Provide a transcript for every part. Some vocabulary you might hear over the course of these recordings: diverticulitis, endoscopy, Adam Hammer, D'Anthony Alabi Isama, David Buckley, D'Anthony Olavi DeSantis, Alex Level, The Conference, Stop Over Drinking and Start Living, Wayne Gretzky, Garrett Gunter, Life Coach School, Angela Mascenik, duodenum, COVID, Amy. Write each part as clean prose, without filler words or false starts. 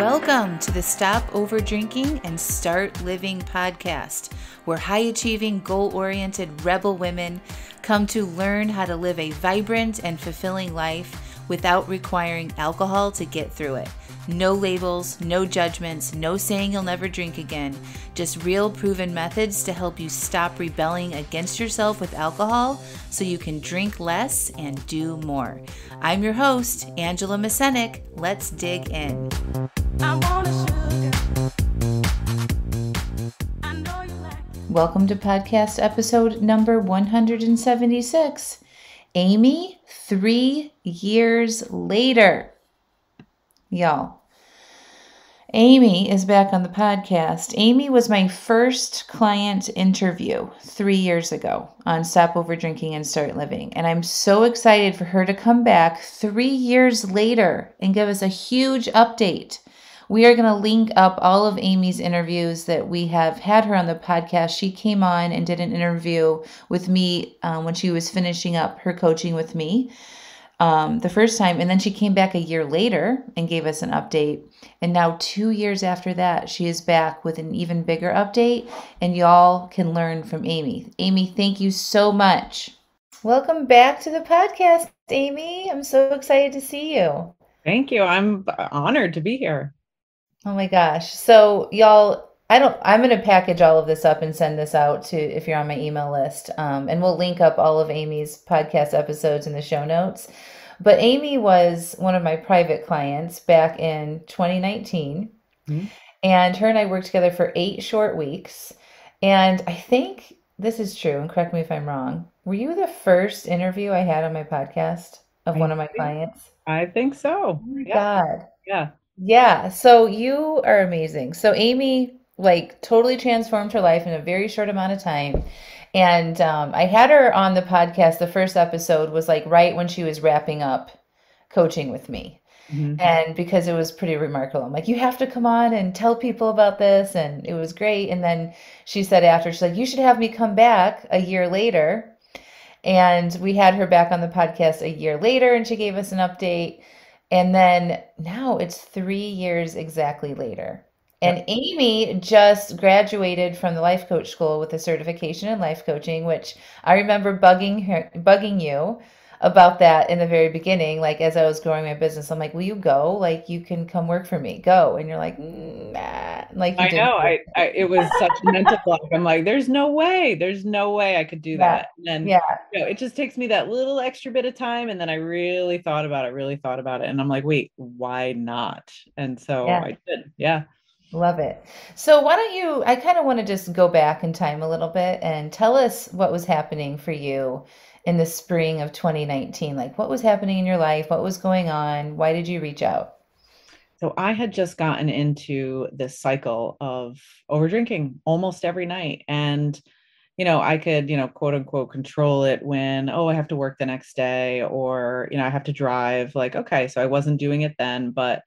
Welcome to the Stop Over Drinking and Start Living podcast, where high-achieving, goal-oriented rebel women come to learn how to live a vibrant and fulfilling life without requiring alcohol to get through it. No labels, no judgments, no saying you'll never drink again, just real proven methods to help you stop rebelling against yourself with alcohol so you can drink less and do more. I'm your host, Angela Mascenik. Let's dig in. Welcome to podcast episode number 176, Amy, 3 years later. Y'all, Amy is back on the podcast. Amy was my first client interview 3 years ago on Stop Over Drinking and Start Living. And I'm so excited for her to come back 3 years later and give us a huge update. We are going to link up all of Amy's interviews that we have had her on the podcast. She came on and did an interview with me when she was finishing up her coaching with me. The first time, and then she came back a year later and gave us an update. And now 2 years after that, she is back with an even bigger update, and y'all can learn from Amy. Amy, thank you so much. Welcome back to the podcast, Amy. I'm so excited to see you. Thank you. I'm honored to be here. Oh my gosh. So y'all, I'm going to package all of this up and send this out to, if you're on my email list, and we'll link up all of Amy's podcast episodes in the show notes. But Amy was one of my private clients back in 2019, and her and I worked together for 8 short weeks. And I think this is true, and correct me if I'm wrong. Were you the first interview I had on my podcast of one of my clients? I think so. Oh my God. Yeah. So you are amazing. So Amy, like, totally transformed her life in a very short amount of time. And I had her on the podcast. The first episode was like right when she was wrapping up coaching with me. And because it was pretty remarkable, I'm like, you have to come on and tell people about this. And it was great. And then she said after, she's like, you should have me come back a year later. And we had her back on the podcast a year later, and she gave us an update. And then now it's 3 years exactly later. And Amy just graduated from the Life Coach School with a certification in life coaching, which I remember bugging you about that in the very beginning. Like, as I was growing my business, I'm like, will you go? Like, you can come work for me. Go. And you're like, nah. Like, you didn't. I know. It was such mental block. I'm like, there's no way I could do that. And then, you know, it just takes me that little extra bit of time. And then I really thought about it. And I'm like, wait, why not? And so I did. Yeah. Love it. So why don't you, I kind of want to just go back in time a little bit and tell us what was happening for you in the spring of 2019. Like, what was happening in your life? What was going on? Why did you reach out? So I had just gotten into this cycle of overdrinking almost every night. And, you know, I could, you know, quote unquote, control it when, I have to work the next day, or, you know, I have to drive. Like, okay, so I wasn't doing it then, but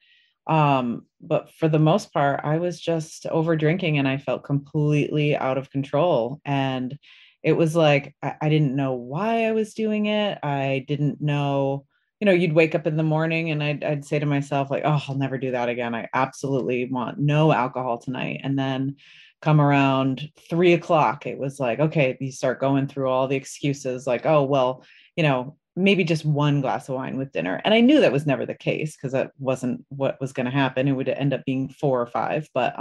for the most part, I was just over drinking and I felt completely out of control. And it was like, I didn't know why I was doing it. I didn't know, you know, you'd wake up in the morning and I'd say to myself, like, oh, I'll never do that again. I absolutely want no alcohol tonight. And then come around 3 o'clock, it was like, okay, you start going through all the excuses, like, oh, well, you know, maybe just one glass of wine with dinner. And I knew that was never the case, because that wasn't what was going to happen. It would end up being 4 or 5. But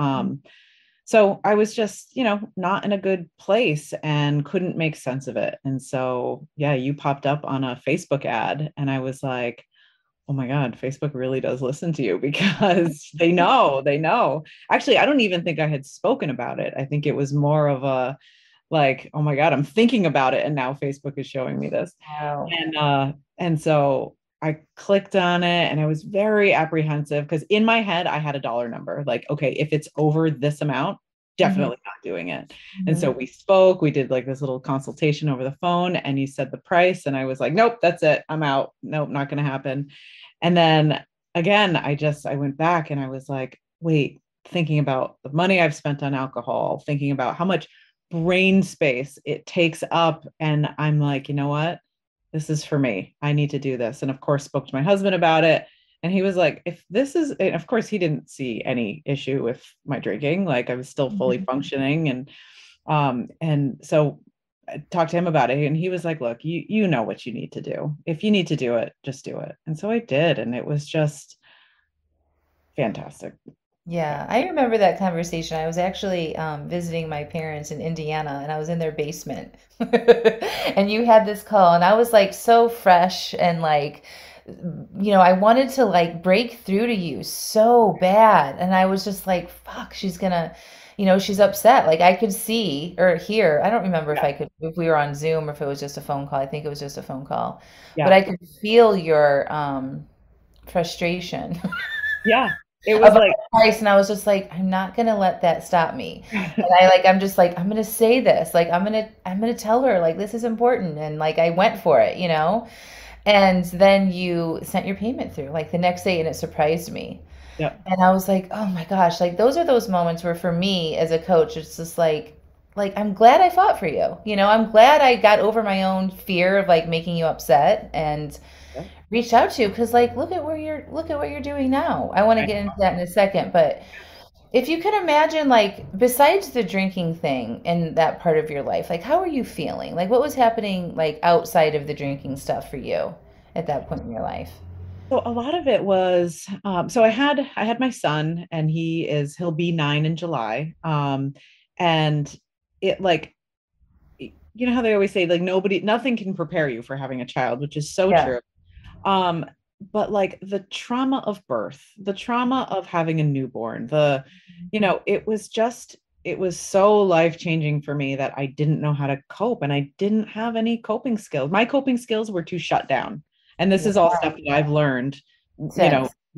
so I was just, you know, not in a good place and couldn't make sense of it. And so, yeah, you popped up on a Facebook ad and I was like, oh my God, Facebook really does listen to you, because they know. Actually, I don't even think I had spoken about it. I think it was more of a, like, oh my God, I'm thinking about it. And now Facebook is showing me this. Wow. And so I clicked on it and I was very apprehensive, because in my head, I had a dollar number. Like, okay, if it's over this amount, definitely not doing it. And so we spoke, we did like this little consultation over the phone, and you said the price. And I was like, nope, that's it. I'm out. Nope, not going to happen. And then again, I went back and I was like, wait, thinking about the money I've spent on alcohol, thinking about how much brain space it takes up. And I'm like, you know what? This is for me. I need to do this. And of course, spoke to my husband about it. And he was like, if this is, and of course he didn't see any issue with my drinking. Like I was still fully functioning. And so I talked to him about it, and he was like, look, you know what you need to do. If you need to do it, just do it. And so I did. And it was just fantastic. Yeah. I remember that conversation. I was actually visiting my parents in Indiana, and I was in their basement and you had this call, and I was like so fresh and like, you know, I wanted to like break through to you so bad. And I was just like, fuck, she's gonna, you know, she's upset. Like I could see or hear, I don't remember if we were on Zoom or if it was just a phone call. I think it was just a phone call, but I could feel your frustration. Yeah. It was like price, and I was just like, I'm not going to let that stop me. And I'm just like, I'm going to say this, like, I'm going to tell her like, this is important. And like, I went for it, you know? And then you sent your payment through like the next day, and it surprised me. Yeah. And I was like, oh my gosh, like those are those moments where for me as a coach, it's just like, I'm glad I fought for you. You know, I'm glad I got over my own fear of like making you upset and reached out to you, because like, look at what you're doing now. I want to get into that in a second, but if you could imagine, like besides the drinking thing and that part of your life, like how are you feeling? Like what was happening like outside of the drinking stuff for you at that point in your life? So a lot of it was, so I had my son, and he'll be 9 in July. And it like, you know how they always say like nothing can prepare you for having a child, which is so true. But like the trauma of birth, the trauma of having a newborn, it was so life-changing for me that I didn't know how to cope, and I didn't have any coping skills. My coping skills were to shut down. And this is all stuff that I've learned,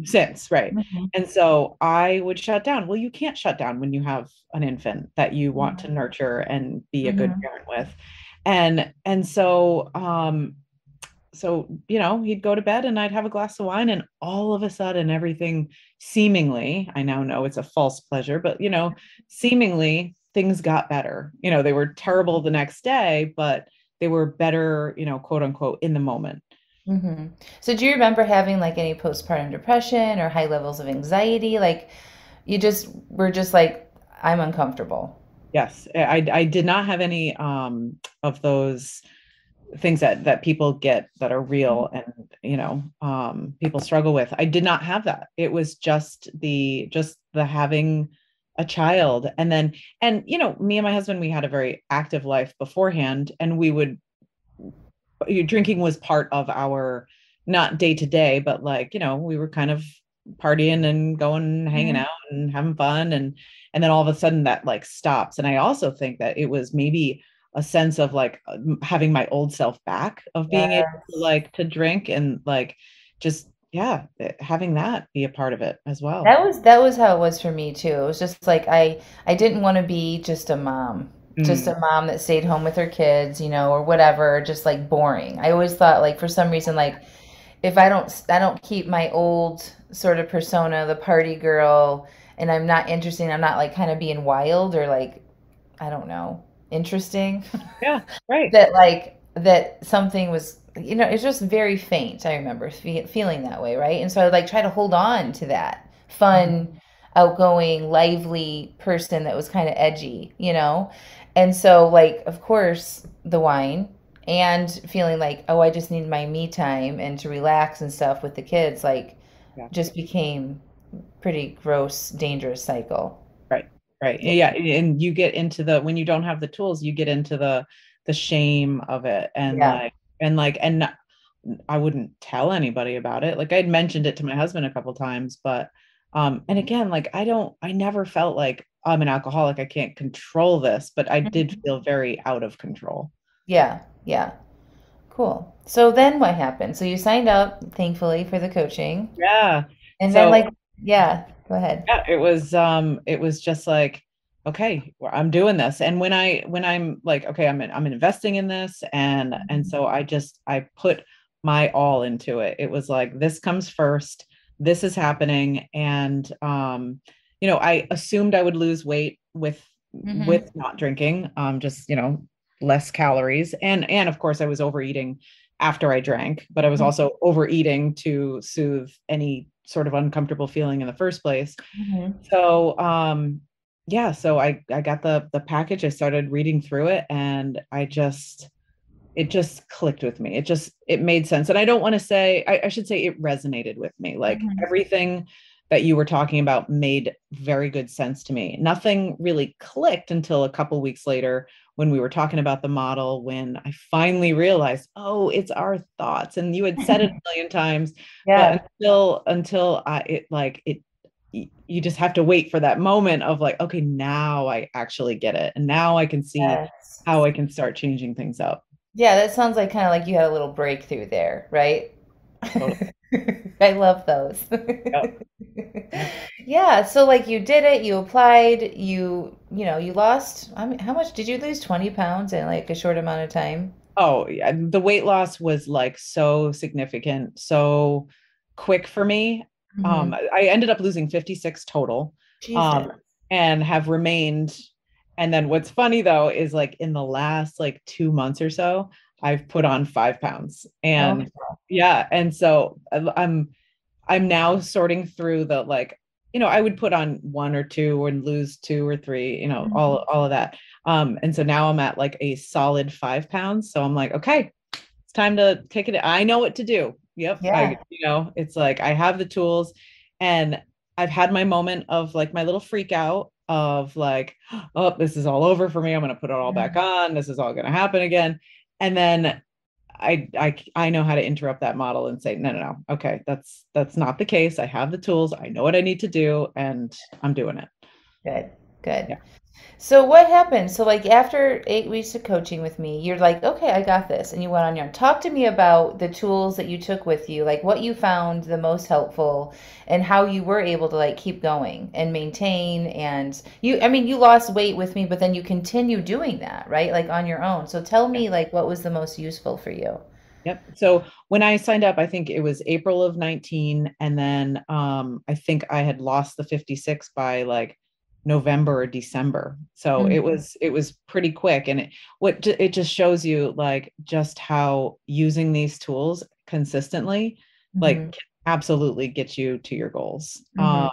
since. Right. Mm-hmm. And so I would shut down. Well, you can't shut down when you have an infant that you want to nurture and be a good parent with. And so, so, you know, he'd go to bed and I'd have a glass of wine, and all of a sudden everything seemingly, I now know it's a false pleasure, but you know, seemingly things got better. You know, they were terrible the next day, but they were better, you know, quote unquote, in the moment. Mm-hmm. So do you remember having like any postpartum depression or high levels of anxiety? Like you just were just like, I'm uncomfortable. Yes. I did not have any of those things that people get that are real and, you know, people struggle with. I did not have that. It was just the having a child. And you know, me and my husband, we had a very active life beforehand, and drinking was part of our, not day to day, but like, you know, we were kind of partying and going, hanging out and having fun. And then all of a sudden that like stops. And I also think that it was maybe a sense of like having my old self back, of being able to like to drink and like just having that be a part of it as well. That was how it was for me too. It was just like I didn't want to be just a mom, that stayed home with her kids, you know, or whatever, just like boring. I always thought like for some reason like if I don't keep my old sort of persona, the party girl, and I'm not interesting, I'm not like kind of being wild or like I don't know. Interesting. Yeah, right. that something was, you know, it's just very faint. I remember feeling that way, right? And so I would like try to hold on to that fun, outgoing, lively person that was kind of edgy, you know? And so like, of course, the wine and feeling like, oh, I just need my me time and to relax and stuff with the kids, like just became pretty gross, dangerous cycle. Right. Yeah. And you get into when you don't have the tools, you get into the shame of it. And and I wouldn't tell anybody about it. Like I'd mentioned it to my husband a couple of times, but, and again, like, I never felt like I'm an alcoholic. I can't control this, but I did feel very out of control. Yeah. Yeah. Cool. So then what happened? So you signed up, thankfully, for the coaching. Yeah. And so, then like, go ahead. Yeah, it was just like, okay, I'm doing this. And when I'm like, okay, I'm investing in this. And so I put my all into it. It was like, this comes first, this is happening. And, you know, I assumed I would lose weight with not drinking, just, you know, less calories. And of course I was overeating after I drank, but I was also overeating to soothe any sort of uncomfortable feeling in the first place. So, yeah, so I got the package. I started reading through it and it just clicked with me. It made sense. And I don't want to say, I should say it resonated with me. Like everything that you were talking about made very good sense to me. Nothing really clicked until a couple weeks later when we were talking about the model, when I finally realized, oh, it's our thoughts. And you had said it a million times, but until you just have to wait for that moment of like, okay, now I actually get it. And now I can see how I can start changing things up. Yeah. That sounds like kind of like you had a little breakthrough there, right? Totally. I love those. Yep. Yeah. So like you did it, you applied, you lost, I mean, how much did you lose? 20 pounds in like a short amount of time? Oh yeah. The weight loss was like so significant, so quick for me. I ended up losing 56 total, and have remained. And then what's funny though, is like in the last like 2 months or so, I've put on 5 pounds and And so I'm now sorting through the, like, you know, I would put on one or two and lose two or three, you know, all of that. And so now I'm at like a solid 5 pounds. So I'm like, okay, it's time to take it. I know what to do. Yep. Yeah. It's like, I have the tools and I've had my moment of like my little freak out of like, oh, this is all over for me. I'm going to put it all back on. This is all going to happen again. And then I know how to interrupt that model and say, no. Okay. That's not the case. I have the tools. I know what I need to do and I'm doing it. Good. Yeah. So what happened? So like after 8 weeks of coaching with me, you're like, okay, I got this. And you went on your own. Talk to me about the tools that you took with you, like what you found the most helpful and how you were able to like keep going and maintain. And you lost weight with me, but then you continue doing that, right? Like on your own. So tell me like what was the most useful for you? Yep. So when I signed up, I think it was April of 19. And then I think I had lost the 56 by like November or December. So it was pretty quick. And it just shows you like just how using these tools consistently, like can absolutely get you to your goals. The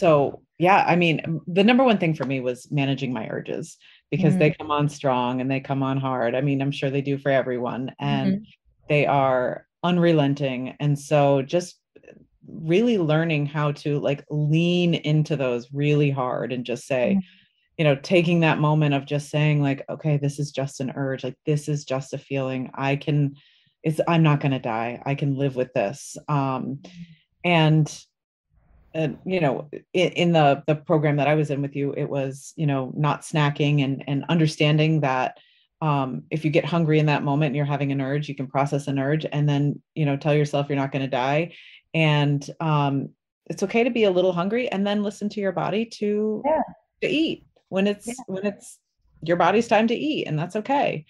number one thing for me was managing my urges because they come on strong and they come on hard. I mean, I'm sure they do for everyone and they are unrelenting. And so just really learning how to like lean into those really hard and just say, taking that moment of just saying like, okay, this is just an urge. Like this is just a feeling. I'm not going to die. I can live with this. In the program that I was in with you, it was, not snacking and understanding that, if you get hungry in that moment and you're having an urge, you can process an urge and then, tell yourself you're not going to die. And, it's okay to be a little hungry and then listen to your body to eat when it's your body's time to eat, and that's okay.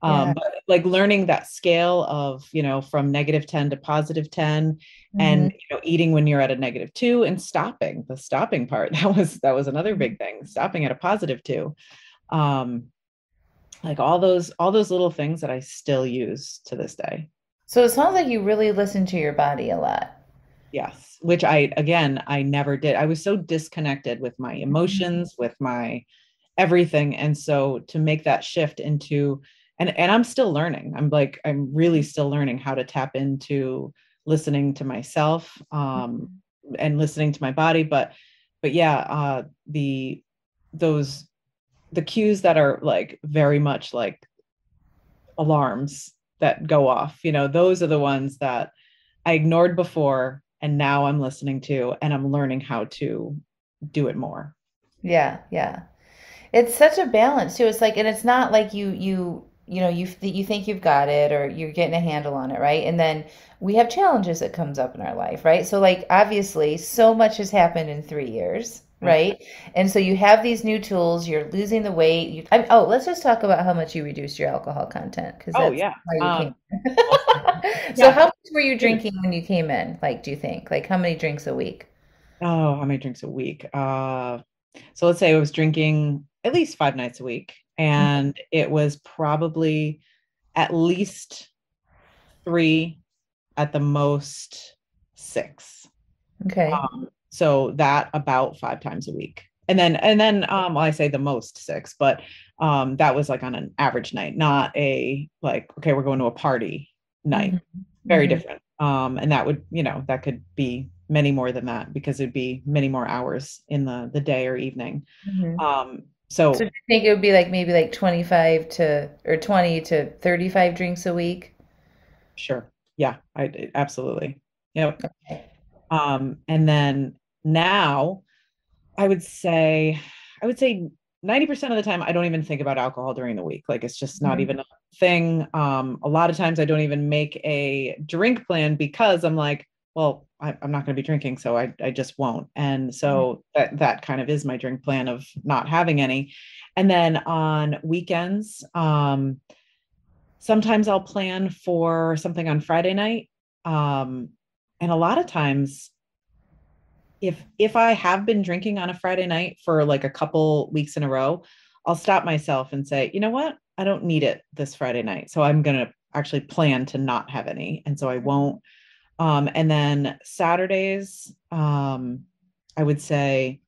But like learning that scale of, from negative 10 to positive 10 and, eating when you're at a -2 and stopping, the stopping part, that was another big thing, stopping at a +2, like all those little things that I still use to this day. So it sounds like you really listen to your body a lot. Yes. Which I never did. I was so disconnected with my emotions, with my everything. And so to make that shift into, and I'm still learning, I'm really still learning how to tap into listening to myself, and listening to my body. But the cues that are like very much like alarms that go off, those are the ones that I ignored before. And now I'm listening to, and I'm learning how to do it more. Yeah. It's such a balance too. It's like, and it's not like you think you've got it or you're getting a handle on it. Right. And then we have challenges that comes up in our life. Right. So like, obviously so much has happened in 3 years. Right. And so you have these new tools, you're losing the weight. Let's just talk about how much you reduced your alcohol content. So how much were you drinking when you came in? Like, do you think like how many drinks a week? So let's say I was drinking at least 5 nights a week and it was probably at least 3, at the most 6. Okay. So that about 5 times a week. And then, well, I say the most 6, but that was like on an average night, not a like, okay, we're going to a party night. Mm-hmm. Very mm-hmm. different. And that would, that could be many more than that, because it'd be many more hours in the day or evening. Mm-hmm. So do you think it would be like maybe like 20 to 35 drinks a week? Sure. Yeah, absolutely. Yep. Okay. And then now I would say 90% of the time I don't even think about alcohol during the week. Like, it's just not mm-hmm. even a thing. A lot of times I don't even make a drink plan, because I'm like, well, I'm not going to be drinking, so I just won't. And so that kind of is my drink plan of not having any. And then on weekends, sometimes I'll plan for something on Friday night. And a lot of times, if I have been drinking on a Friday night for like a couple weeks in a row, I'll stop myself and say, you know what? I don't need it this Friday night. So I'm going to actually plan to not have any. And so I won't. And then Saturdays, I would say,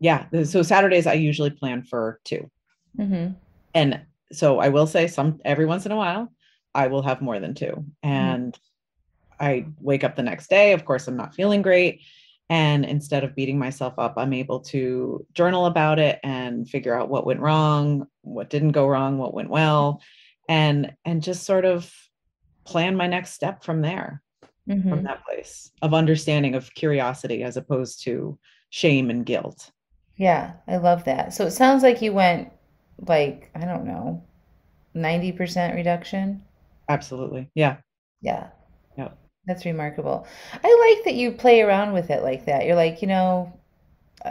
yeah. So Saturdays I usually plan for 2. Mm-hmm. And so I will say every once in a while, I will have more than 2. And mm-hmm. I wake up the next day, of course, I'm not feeling great. And instead of beating myself up, I'm able to journal about it and figure out what went wrong, what didn't go wrong, what went well, and just sort of plan my next step from there, mm-hmm. from that place of understanding, of curiosity, as opposed to shame and guilt. Yeah. I love that. So it sounds like you went like, I don't know, 90% reduction. Absolutely. Yeah. Yeah. Yeah. That's remarkable. I like that you play around with it like that. You're like,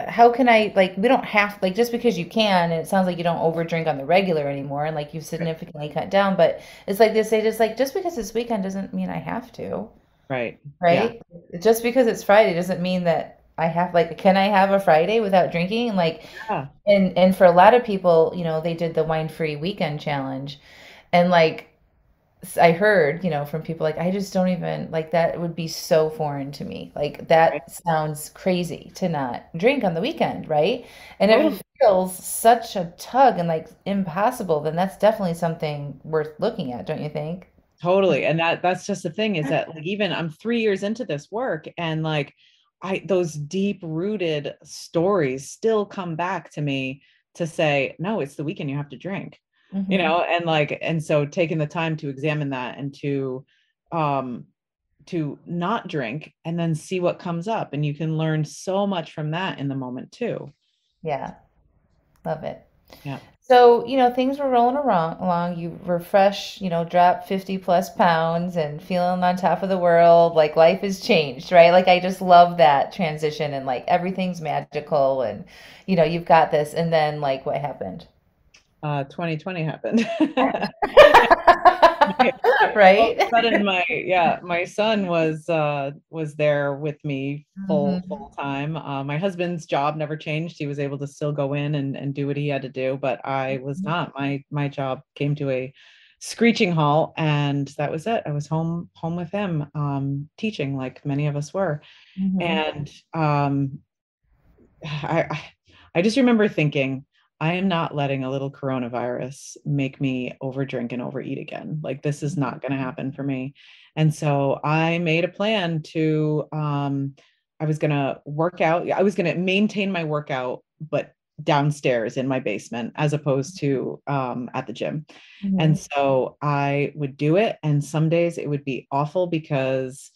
how can I, like, we don't have, like, just because you can, and it sounds like you don't overdrink on the regular anymore, and like you've significantly cut down, but it's like they say, just like, just because it's weekend doesn't mean I have to. Right. Right. Yeah. Just because it's Friday doesn't mean that I have, like, can I have a Friday without drinking? Like, yeah. and for a lot of people, they did the wine-free weekend challenge, and like, I heard, from people like, I just don't even, like, that would be so foreign to me. Like, that right. sounds crazy to not drink on the weekend, right? And if it feels such a tug and like impossible, then that's definitely something worth looking at, don't you think? Totally. And that's just the thing, is that like, even I'm 3 years into this work, and like those deep rooted stories still come back to me to say, no, it's the weekend, you have to drink. Mm-hmm. And so taking the time to examine that and to not drink, and then see what comes up, and you can learn so much from that in the moment too. Yeah. Love it. Yeah. So, things were rolling along, you were fresh, dropped 50+ pounds and feeling on top of the world. Like, life has changed, right? Like, I just love that transition, and like, everything's magical, and you've got this. And then like, what happened? 2020 happened. Right. All of a sudden my son was there with me full time. My husband's job never changed. He was able to still go in and do what he had to do, but I was not. My job came to a screeching halt, and that was it. I was home with him, teaching, like many of us were. Mm-hmm. And I just remember thinking, I am not letting a little coronavirus make me overdrink and overeat again. Like, this is not going to happen for me. And so I made a plan to, I was going to work out. I was going to maintain my workout, but downstairs in my basement, as opposed to, at the gym. Mm-hmm. And so I would do it. And some days it would be awful because,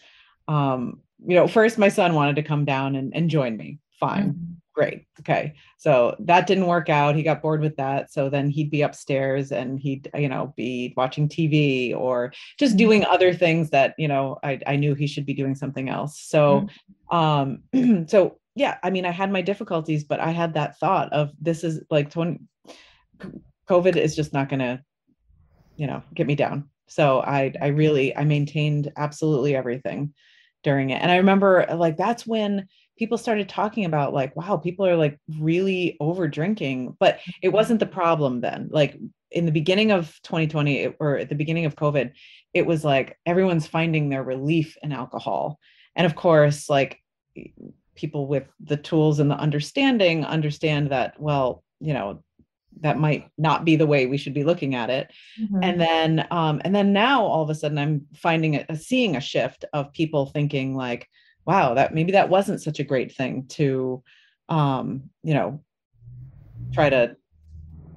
first my son wanted to come down and join me. Fine. Mm-hmm. Great. Okay. So that didn't work out. He got bored with that. So then he'd be upstairs, and he'd, be watching TV or just doing other things that, I knew he should be doing something else. So, so yeah, I mean, I had my difficulties, but I had that thought of, this is like, COVID is just not going to, get me down. So I maintained absolutely everything. during it. And I remember like, that's when people started talking about like, wow, people are like really over drinking, but it wasn't the problem then. Like in the beginning of 2020 or at the beginning of COVID, it was like, everyone's finding their relief in alcohol. And of course, like people with the tools and the understanding understand that, well, you know, that might not be the way we should be looking at it. Mm-hmm. And then now all of a sudden I'm finding seeing a shift of people thinking like, wow, that maybe that wasn't such a great thing to, you know, try to,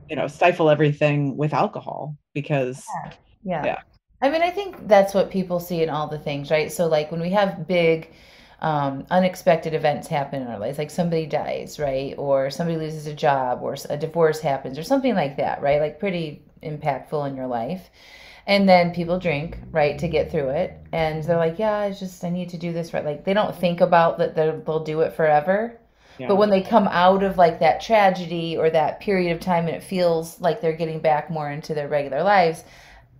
you know, stifle everything with alcohol because yeah. I mean, I think that's what people see in all the things, right? So like when we have big, unexpected events happen in our lives, like somebody dies, right? Or somebody loses a job or a divorce happens or something like that, right? Like pretty impactful in your life. And then people drink, right, to get through it. And they're like, yeah, it's just, I need to do this, right? Like they don't think about that they'll do it forever. Yeah. But when they come out of like that tragedy or that period of time and it feels like they're getting back more into their regular lives,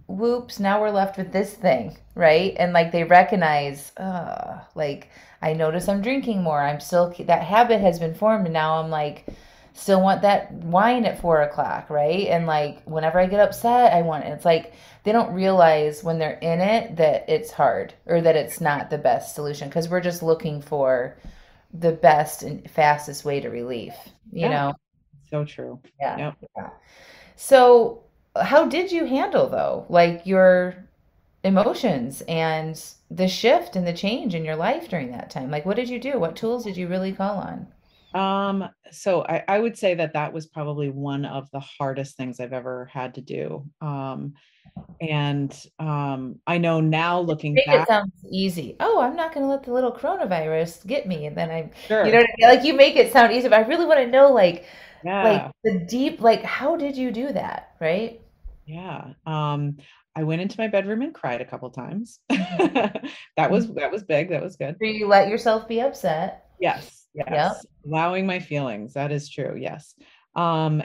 whoops, now we're left with this thing, right? And like they recognize, like I notice I'm drinking more. I'm still, that habit has been formed and now I'm like, still want that wine at 4 o'clock, right? And like whenever I get upset, I want it. It's like they don't realize when they're in it that it's hard or that it's not the best solution because we're just looking for the best and fastest way to relief, you know? So true. Yeah. Yep. Yeah. So how did you handle though, like your emotions and the shift and the change in your life during that time? Like what did you do? What tools did you really call on? So I would say that was probably one of the hardest things I've ever had to do. I know now looking back, it sounds easy. Oh, I'm not going to let the little coronavirus get me. And then you know what I mean? Like you make it sound easy, but I really want to know like the deep, like how did you do that? Right. Yeah. I went into my bedroom and cried a couple times. That was big. That was good. So you let yourself be upset. Yes. Yes. Yep. Allowing my feelings. That is true. Yes. What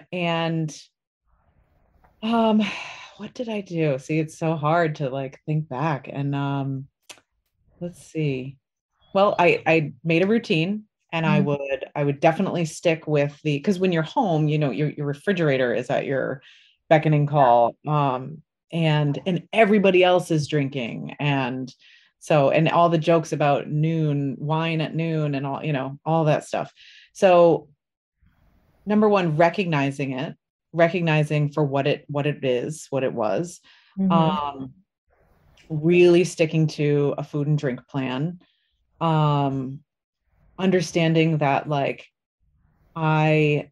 did I do? See, it's so hard to like think back and, let's see. Well, I made a routine and mm-hmm. I would definitely stick with because when you're home, you know, your refrigerator is at your beckoning call. And everybody else is drinking and all the jokes about wine at noon and all, you know, all that stuff. So number one, recognizing for what it is, what it was, mm-hmm. Really sticking to a food and drink plan, understanding that like I'm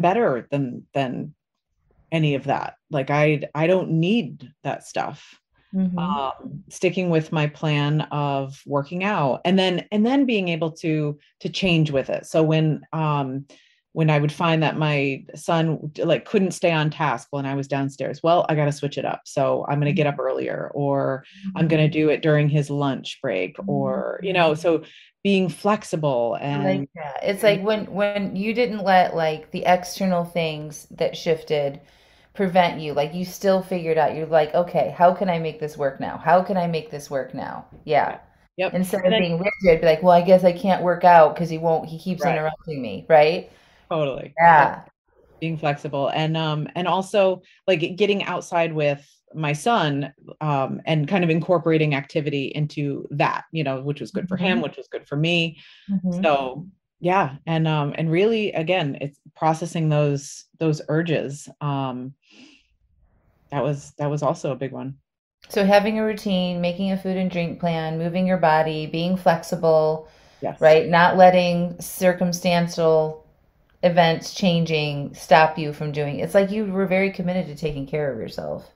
better than any of that. Like I don't need that stuff. Mm-hmm. Sticking with my plan of working out and then being able to change with it. So when I would find that my son like couldn't stay on task when I was downstairs, well, I got to switch it up. So I'm going to get up earlier or mm-hmm. I'm going to do it during his lunch break mm-hmm. or, you know, so being flexible and I like that. It's like when you didn't let like the external things that shifted prevent you, like you still figured out, you're like, okay, how can I make this work now? Yeah. Yep. Instead of being rigid, be like, well, I guess I can't work out because he keeps interrupting me. Right. Totally. Yeah. Being flexible. And also like getting outside with my son, and kind of incorporating activity into that, you know, which was good for him, which was good for me. Mm-hmm. So yeah. And really, again, it's processing those urges. That was also a big one. So having a routine, making a food and drink plan, moving your body, being flexible, yes. right? Not letting circumstantial events changing stop you from doing it. It's like you were very committed to taking care of yourself.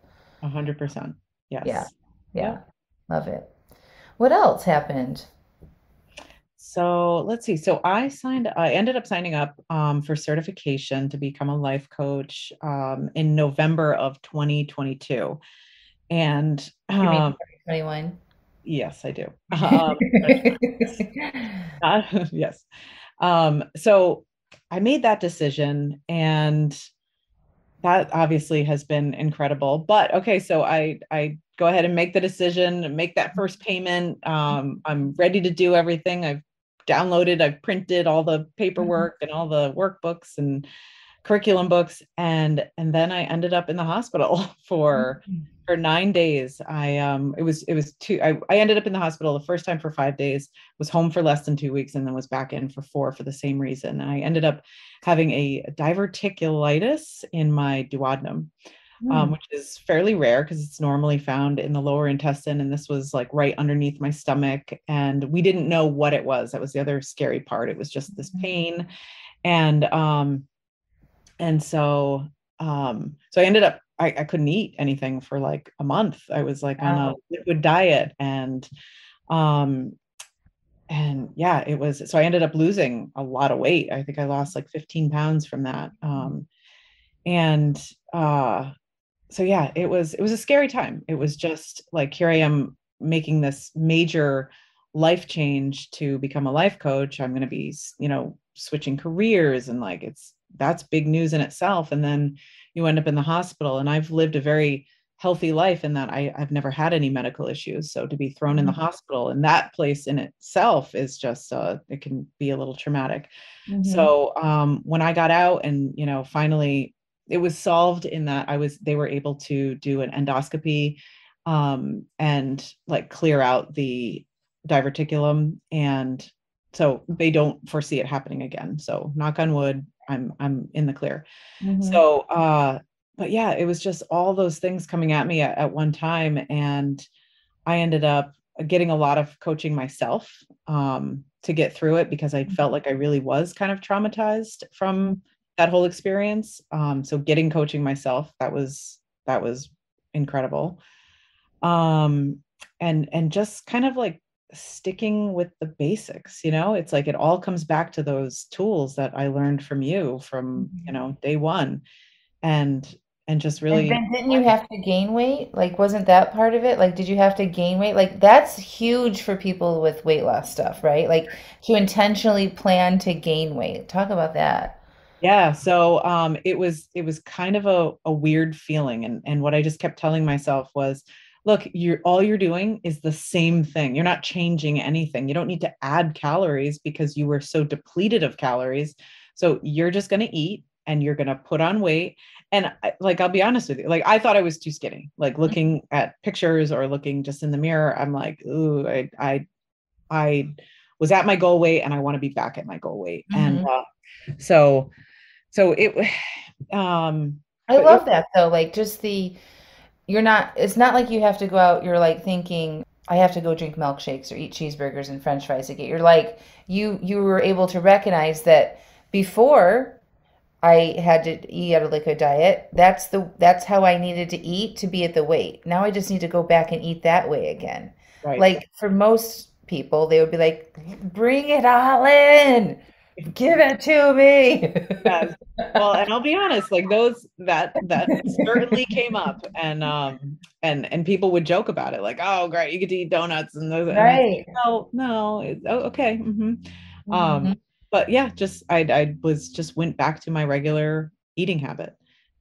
100%. Yes. Yeah. Yeah. Love it. What else happened? So let's see. So I ended up signing up for certification to become a life coach in November of 2022. And 21. Yes, I do. Yes. So I made that decision and that obviously has been incredible, but okay. So I go ahead and make the decision and make that first payment. I'm ready to do everything. I've downloaded, I've printed all the paperwork and all the workbooks and curriculum books. And then I ended up in the hospital for 9 days. I ended up in the hospital the first time for 5 days, was home for less than 2 weeks, and then was back in for 4 for the same reason. And I ended up having a diverticulitis in my duodenum, which is fairly rare because it's normally found in the lower intestine. And this was like right underneath my stomach. And we didn't know what it was. That was the other scary part. It was just this pain. And so I ended up, I couldn't eat anything for like a month. I was like on a liquid diet, so I ended up losing a lot of weight. I think I lost like 15 pounds from that. It was a scary time. It was just like, here I am making this major life change to become a life coach. I'm going to be, switching careers, and like, that's big news in itself. And then you end up in the hospital, and I've lived a very healthy life in that I've never had any medical issues. So to be thrown in the hospital in that place in itself is just, it can be a little traumatic. So, when I got out and, finally it was solved in that they were able to do an endoscopy, and like clear out the diverticulum. And so they don't foresee it happening again. So knock on wood, I'm in the clear. So, but yeah, it was just all those things coming at me at one time. And I ended up getting a lot of coaching myself, to get through it, because I felt like I really was kind of traumatized from that whole experience. So getting coaching myself, that was incredible. And just kind of like sticking with the basics, it's like, it all comes back to those tools that I learned from you from, day one, and just really. And then didn't you have to gain weight? Like, wasn't that part of it? Like, did you have to gain weight? Like, that's huge for people with weight loss stuff, right? Like, to intentionally plan to gain weight. Talk about that. Yeah. So, it was kind of a weird feeling. And what I just kept telling myself was, look, all you're doing is the same thing. You're not changing anything. You don't need to add calories because you were so depleted of calories. So you're just going to eat and you're going to put on weight. And I'll be honest with you. Like, I thought I was too skinny, like looking at pictures or looking just in the mirror. I'm like, ooh, I was at my goal weight and I want to be back at my goal weight. And, so it, I love that though. Like, just it's not like you have to go out. You're like thinking, I have to go drink milkshakes or eat cheeseburgers and French fries to get, you're like, you were able to recognize that before I had to eat out a liquid diet. That's how I needed to eat to be at the weight. Now I just need to go back and eat that way again. Right. Like, for most people, they would be like, bring it all in. Give it to me. Yes. Well, and I'll be honest, like those, that certainly came up, and people would joke about it. Like, oh, great. You get to eat donuts and those. Right. Oh, no. Okay. But yeah, just, I went back to my regular eating habit,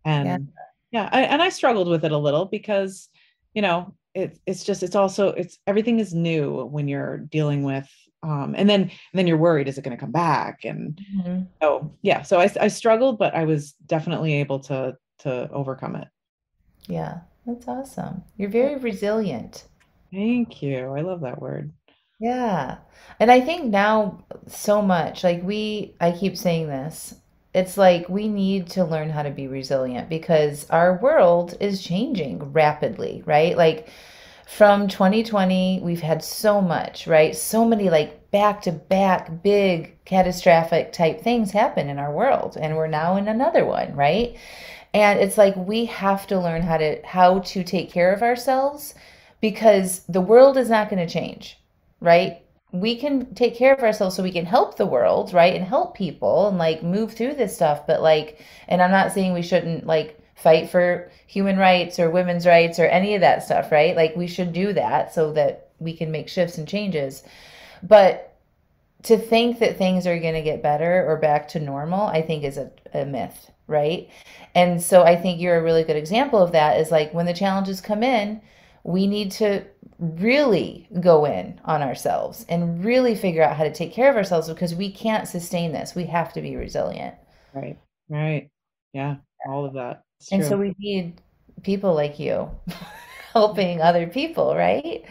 and I struggled with it a little because, it's everything is new when you're dealing with, and then you're worried, is it going to come back? And so I struggled, but I was definitely able to overcome it. Yeah. That's awesome. You're very resilient. Thank you. I love that word. Yeah. And I think now so much, like I keep saying this, it's like, we need to learn how to be resilient because our world is changing rapidly, right? Like, from 2020, we've had so much, right? So many like back-to-back big catastrophic type things happen in our world, and we're now in another one, right? And it's like, we have to learn how to take care of ourselves, because the world is not going to change, right? We can take care of ourselves so we can help the world, right? And help people and like move through this stuff. But like, and I'm not saying we shouldn't like fight for human rights or women's rights or any of that stuff, right? Like, we should do that so that we can make shifts and changes. But to think that things are going to get better or back to normal, I think is a myth, right? And so I think you're a really good example of that, is like, when the challenges come in, we need to really go in on ourselves and really figure out how to take care of ourselves, because we can't sustain this. We have to be resilient. Right. Right. Yeah. All of that. It's and true. So we need people like you helping other people. Right.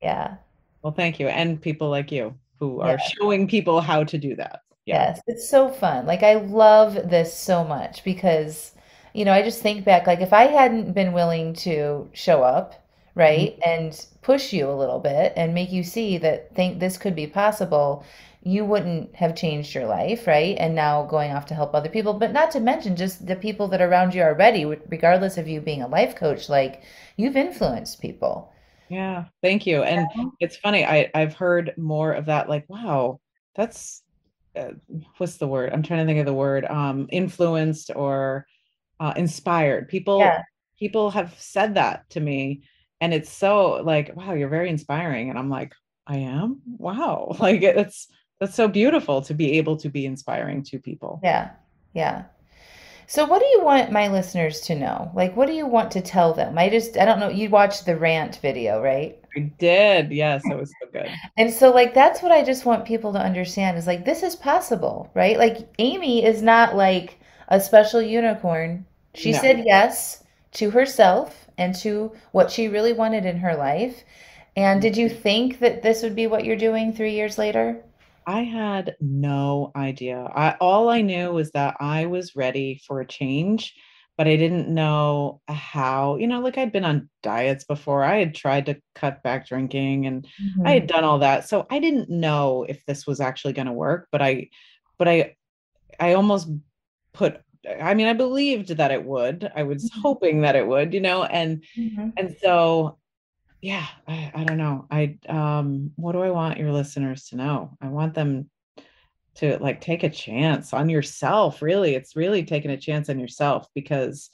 Yeah. Well, thank you. And people like you who are showing people how to do that. Yeah. Yes. It's so fun. Like, I love this so much because, you know, I just think back, like, if I hadn't been willing to show up, right, and push you a little bit and make you see that this could be possible, you wouldn't have changed your life, right? And now going off to help other people, but not to mention just the people that are around you already, regardless of you being a life coach, like, you've influenced people. Yeah. Thank you. And it's funny. I've heard more of that. Like, wow, that's, what's the word? I'm trying to think of the word, influenced or inspired. People have said that to me. And it's so like, wow, you're very inspiring. And I'm like, I am? Wow. Like, that's so beautiful to be able to be inspiring to people. Yeah. Yeah. So what do you want my listeners to know? Like, what do you want to tell them? I don't know. You watched the rant video, right? I did. Yes. It was so good. And so, like, that's what I just want people to understand is, like, this is possible, right? Like, Amy is not like a special unicorn. She said yes to herself and to what she really wanted in her life. And did you think that this would be what you're doing 3 years later? I had no idea. All I knew was that I was ready for a change, but I didn't know how. You know, like, I'd been on diets before. I had tried to cut back drinking and I had done all that. So I didn't know if this was actually going to work, but I almost I believed that it would. I was hoping that it would, you know, and so, yeah, I don't know. What do I want your listeners to know? I want them to, like, take a chance on yourself. Really, it's really taking a chance on yourself, because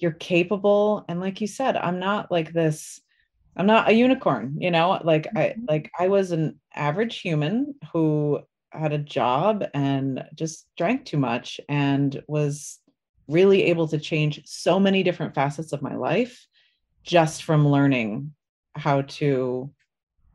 you're capable. And like you said, I'm not a unicorn, you know, like I was an average human who had a job and just drank too much and was really able to change so many different facets of my life just from learning how to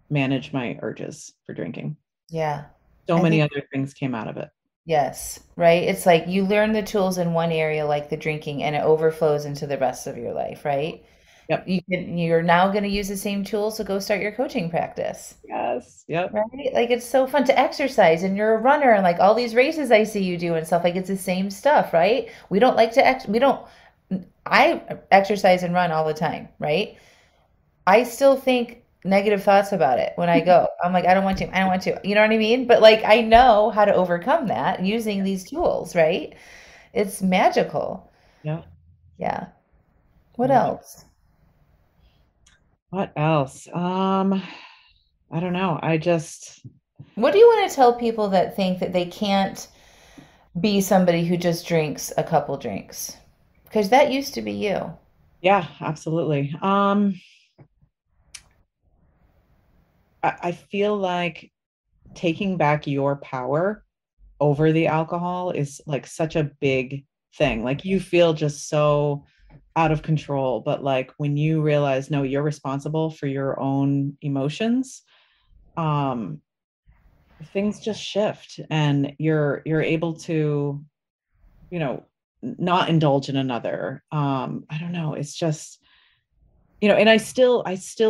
manage my urges for drinking. Yeah. So many other things came out of it. Yes. Right. It's like you learn the tools in one area, like the drinking, and it overflows into the rest of your life. Right. Yep. You're now going to use the same tools to go start your coaching practice. Yes. Yep. Right. Like, it's so fun to exercise, and you're a runner, and like all these races I see you do and stuff, like, it's the same stuff, right? We don't like to I exercise and run all the time. Right. I still think negative thoughts about it when I go. I'm like, I don't want to, you know what I mean? But, like, I know how to overcome that using these tools. Right. It's magical. Yeah. Yeah. What else? I don't know. What do you want to tell people that think that they can't be somebody who just drinks a couple drinks? Because that used to be you. Yeah, absolutely. I feel like taking back your power over the alcohol is, like, such a big thing. Like, you feel just so out of control, but, like, when you realize, no, you're responsible for your own emotions, things just shift, and you're able to, you know, not indulge in another. I don't know. It's just, you know, and I still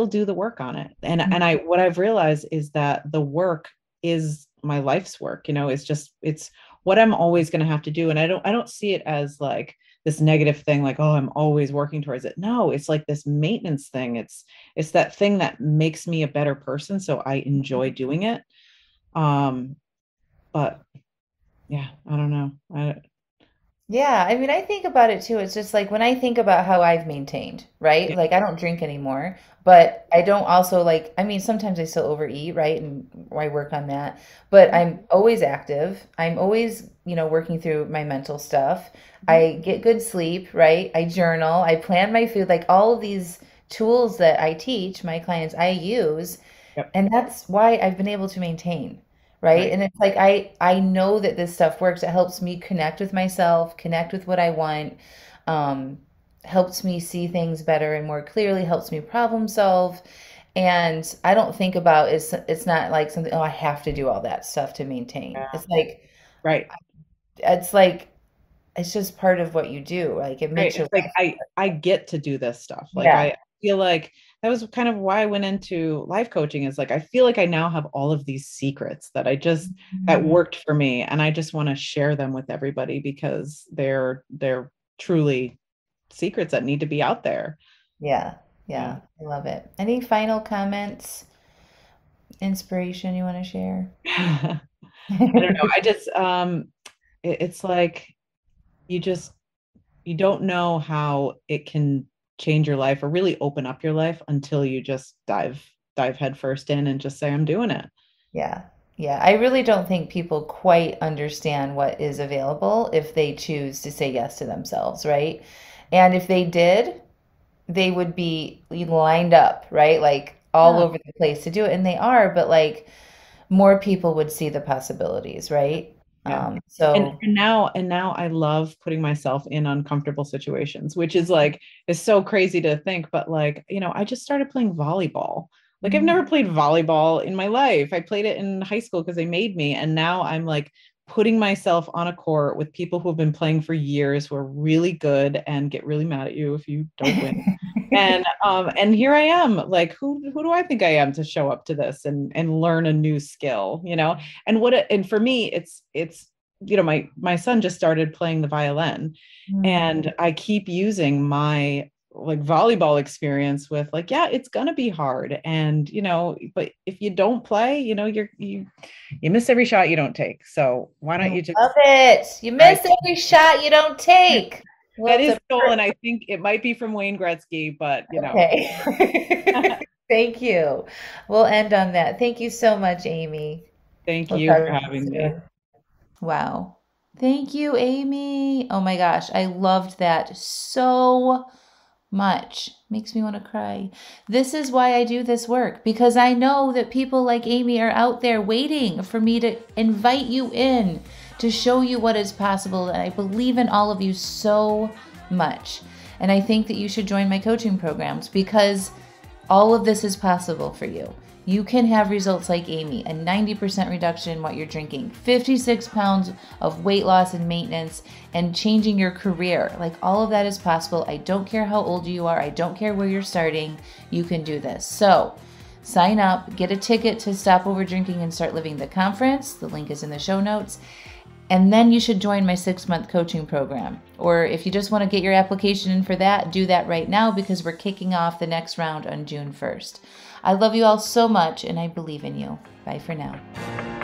do the work on it. And, what I've realized is that the work is my life's work, you know, it's what I'm always going to have to do. And I don't see it as, like, this negative thing, like, oh, I'm always working towards it. No, it's like this maintenance thing. It's that thing that makes me a better person. So I enjoy doing it. But yeah, I don't know. Yeah. I mean, I think about it too. It's just like when I think about how I've maintained, right? Yeah. Like, I don't drink anymore, but I don't also, like, I mean, sometimes I still overeat, right? And I work on that, but I'm always active. I'm always, you know, working through my mental stuff. I get good sleep, right? I journal, I plan my food, like all of these tools that I teach my clients, I use. Yep. And that's why I've been able to maintain. Right. And it's like, I know that this stuff works. It helps me connect with myself, connect with what I want. helps me see things better and more clearly, helps me problem solve. And I don't think about, it's not like something, oh, I have to do all that stuff to maintain. Yeah. It's like, right. It's like, it's just part of what you do. Like it makes you like, I get to do this stuff. Like yeah. I feel like that was kind of why I went into life coaching, is like, I feel like I now have all of these secrets that I just, that worked for me. And I just want to share them with everybody because they're truly secrets that need to be out there. Yeah. Yeah. I love it. Any final comments, inspiration you want to share? I don't know. I just, it's like, you don't know how it can change your life or really open up your life until you just dive headfirst in and just say, I'm doing it. Yeah. Yeah. I really don't think people quite understand what is available if they choose to say yes to themselves. Right. And if they did, they would be lined up, right? Like all over the place to do it. And they are, but like more people would see the possibilities. Right. Yeah. So now I love putting myself in uncomfortable situations, which is like, it's so crazy to think, but like, you know, I just started playing volleyball. Like I've never played volleyball in my life. I played it in high school because they made me. And now I'm like putting myself on a court with people who have been playing for years, who are really good and get really mad at you if you don't win. And here I am, like, who do I think I am to show up to this and learn a new skill, you know? And and for me, it's, you know, my son just started playing the violin and I keep using my like volleyball experience with like, yeah, it's going to be hard. And, you know, but if you don't play, you know, you miss every shot you don't take. So why don't you just love it? You miss every shot you don't take. Well, that is stolen. I think it might be from Wayne Gretzky, but you know. Okay. Thank you. We'll end on that. Thank you so much, Amy. Thank you for having me. Wow. Thank you, Amy. Oh my gosh. I loved that so much. Makes me want to cry. This is why I do this work, because I know that people like Amy are out there waiting for me to invite you in, to show you what is possible. And I believe in all of you so much. And I think that you should join my coaching programs because all of this is possible for you. You can have results like Amy, a 90% reduction in what you're drinking, 56 pounds of weight loss and maintenance, and changing your career. Like all of that is possible. I don't care how old you are. I don't care where you're starting. You can do this. So sign up, get a ticket to Stop Over Drinking and Start Living, the conference. The link is in the show notes. And then you should join my 6-month coaching program. Or if you just want to get your application in for that, do that right now because we're kicking off the next round on June 1st. I love you all so much, and I believe in you. Bye for now.